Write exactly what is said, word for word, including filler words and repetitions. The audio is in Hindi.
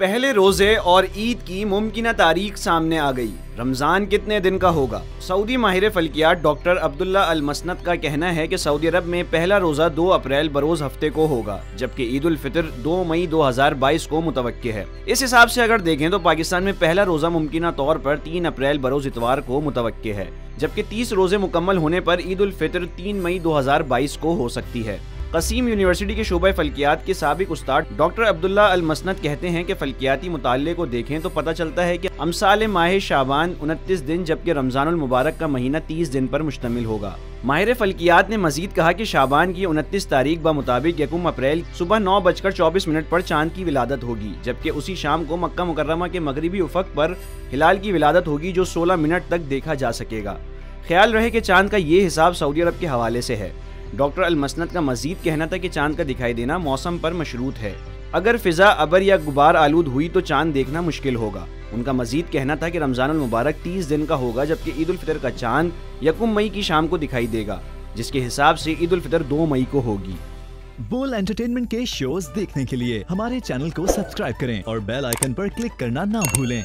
पहले रोज़े और ईद की मुमकिन तारीख सामने आ गई। रमज़ान कितने दिन का होगा? सऊदी माहिर फल्कियात डॉक्टर अब्दुल्ला अल मसनत का कहना है कि सऊदी अरब में पहला रोज़ा दो अप्रैल बरोज़ हफ्ते को होगा, जबकि ईद उल फितर दो मई दो हज़ार बाईस को मुतवक्के है। इस हिसाब से अगर देखें तो पाकिस्तान में पहला रोज़ा मुमकिन तौर पर तीन अप्रैल बरोज़ इतवार को मुतवक्के है, जबकि तीस रोज़े मुकम्मल होने पर ईद उल फितर तीन मई दो हज़ार बाईस को हो सकती है। कासिम यूनिवर्सिटी के शोबा फल्कियात के साबिक उस्ताद डॉक्टर अब्दुल्ला अल मसनत कहते हैं कि फल्कियाती मुताले को देखें तो पता चलता है कि अमसाल माह शाबान उनतीस दिन जबकि रमज़ानुल मुबारक का महीना तीस दिन पर मुश्तमिल होगा। माहिर फल्कियात ने मजीद कहा कि शाबान की उनतीस तारीख बमुताबिक यकम अप्रैल सुबह नौ बजकर चौबीस मिनट पर चांद की विलादत होगी, जबकि उसी शाम को मक्का मुकर्रमा के मगरबी उफक पर हिलाल की विलादत होगी जो सोलह मिनट तक देखा जा सकेगा। ख्याल रहे कि चांद का ये हिसाब सऊदी अरब के हवाले से है। डॉक्टर अल मसनत का मजीद कहना था कि चांद का दिखाई देना मौसम पर मशरूत है, अगर फिजा अबर या गुबार आलूद हुई तो चांद देखना मुश्किल होगा। उनका मजीद कहना था कि रमज़ानुल मुबारक तीस दिन का होगा, जबकि ईद उल फितर का चांद यकम मई की शाम को दिखाई देगा, जिसके हिसाब से ईद उल फितर दो मई को होगी। बोल एंटरटेनमेंट के शोज देखने के लिए हमारे चैनल को सब्सक्राइब करें और बेल आइकन पर क्लिक करना ना भूलें।